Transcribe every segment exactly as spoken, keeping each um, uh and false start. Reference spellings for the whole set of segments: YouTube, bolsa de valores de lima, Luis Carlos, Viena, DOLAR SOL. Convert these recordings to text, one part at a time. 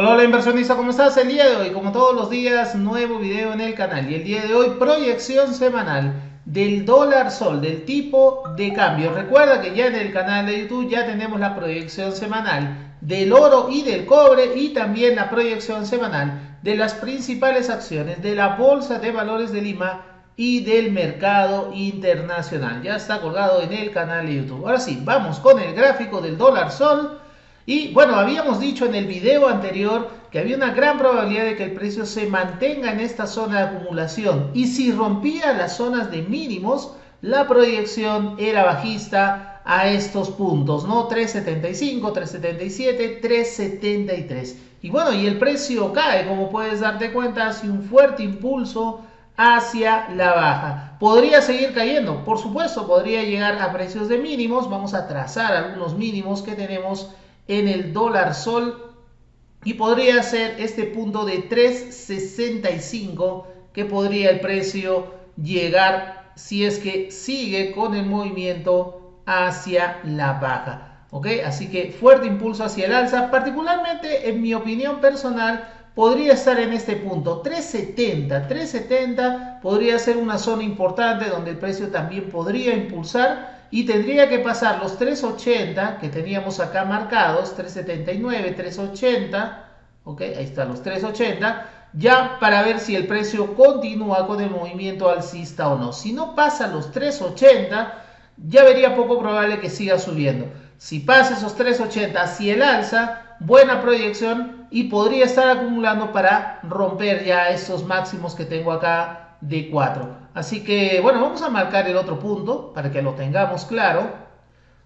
Hola, hola inversionista, ¿cómo estás? El día de hoy, como todos los días, nuevo video en el canal. Y el día de hoy, proyección semanal del dólar sol, del tipo de cambio. Recuerda que ya en el canal de YouTube ya tenemos la proyección semanal del oro y del cobre, y también la proyección semanal de las principales acciones de la Bolsa de Valores de Lima y del mercado internacional. Ya está colgado en el canal de YouTube. Ahora sí, vamos con el gráfico del dólar sol. Y bueno, habíamos dicho en el video anterior que había una gran probabilidad de que el precio se mantenga en esta zona de acumulación. Y si rompía las zonas de mínimos, la proyección era bajista a estos puntos, ¿no? tres setenta y cinco, tres setenta y siete, tres setenta y tres. Y bueno, y el precio cae, como puedes darte cuenta, hace un fuerte impulso hacia la baja. Podría seguir cayendo, por supuesto, podría llegar a precios de mínimos. Vamos a trazar algunos mínimos que tenemos en el dólar sol, y podría ser este punto de tres sesenta y cinco que podría el precio llegar si es que sigue con el movimiento hacia la baja, ¿ok? Así que fuerte impulso hacia el alza. Particularmente, en mi opinión personal, podría estar en este punto tres setenta, tres setenta podría ser una zona importante donde el precio también podría impulsar. Y tendría que pasar los tres ochenta que teníamos acá marcados, tres setenta y nueve, tres ochenta, ok, ahí están los tres ochenta, ya para ver si el precio continúa con el movimiento alcista o no. Si no pasa los tres ochenta, ya vería poco probable que siga subiendo. Si pasa esos tres ochenta hacia el alza, buena proyección, y podría estar acumulando para romper ya esos máximos que tengo acá de cuatro. Así que bueno, vamos a marcar el otro punto para que lo tengamos claro.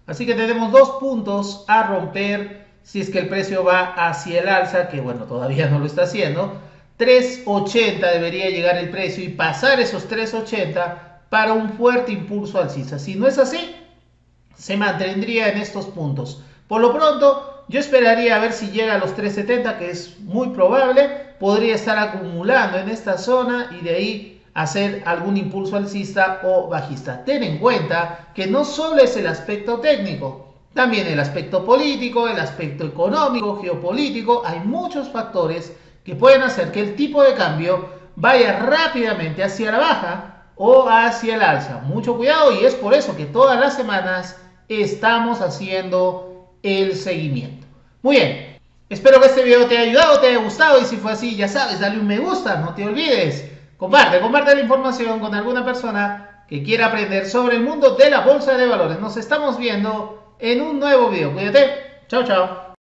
Así que tenemos dos puntos a romper si es que el precio va hacia el alza, que bueno, todavía no lo está haciendo. tres ochenta debería llegar el precio y pasar esos tres ochenta para un fuerte impulso alcista. Si no es así, se mantendría en estos puntos. Por lo pronto, yo esperaría a ver si llega a los tres setenta, que es muy probable. Podría estar acumulando en esta zona y de ahí hacer algún impulso alcista o bajista. Ten en cuenta que no solo es el aspecto técnico, también el aspecto político, el aspecto económico, geopolítico. Hay muchos factores que pueden hacer que el tipo de cambio vaya rápidamente hacia la baja o hacia el alza. Mucho cuidado, y es por eso que todas las semanas estamos haciendo el seguimiento. Muy bien, espero que este video te haya ayudado, te haya gustado, y si fue así, ya sabes, dale un me gusta, no te olvides. Comparte, comparte la información con alguna persona que quiera aprender sobre el mundo de la bolsa de valores. Nos estamos viendo en un nuevo video. Cuídate. Chao, chao.